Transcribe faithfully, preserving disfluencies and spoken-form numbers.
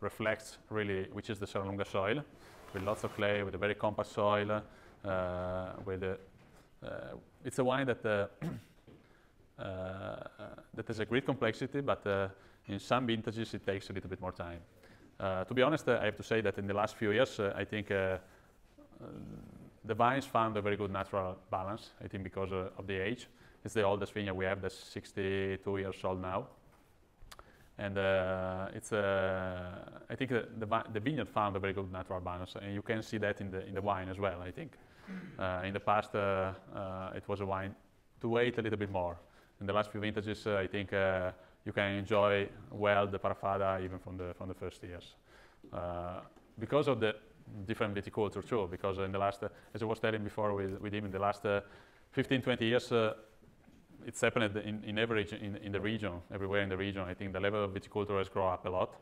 reflects really, which is the Serralunga soil, with lots of clay, with a very compact soil. Uh, with a, uh, it's a wine that uh, uh, that has a great complexity, but uh, in some vintages it takes a little bit more time. Uh, to be honest, uh, I have to say that in the last few years, uh, I think uh, the vines found a very good natural balance. I think because uh, of the age, it's the oldest vineyard we have, that's sixty-two years old now. And uh, it's, uh, I think the, the, the vineyard found a very good natural balance, and you can see that in the, in the wine as well, I think. Uh, in the past, uh, uh, it was a wine to wait a little bit more. In the last few vintages, uh, I think uh, you can enjoy well the Parafada even from the, from the first years. Uh, because of the different viticulture too, because in the last, uh, as I was telling before with, with him, in the last uh, fifteen, twenty years, uh, it's happened in, in every region, in, in the region, everywhere in the region. I think the level of viticulture has grown up a lot.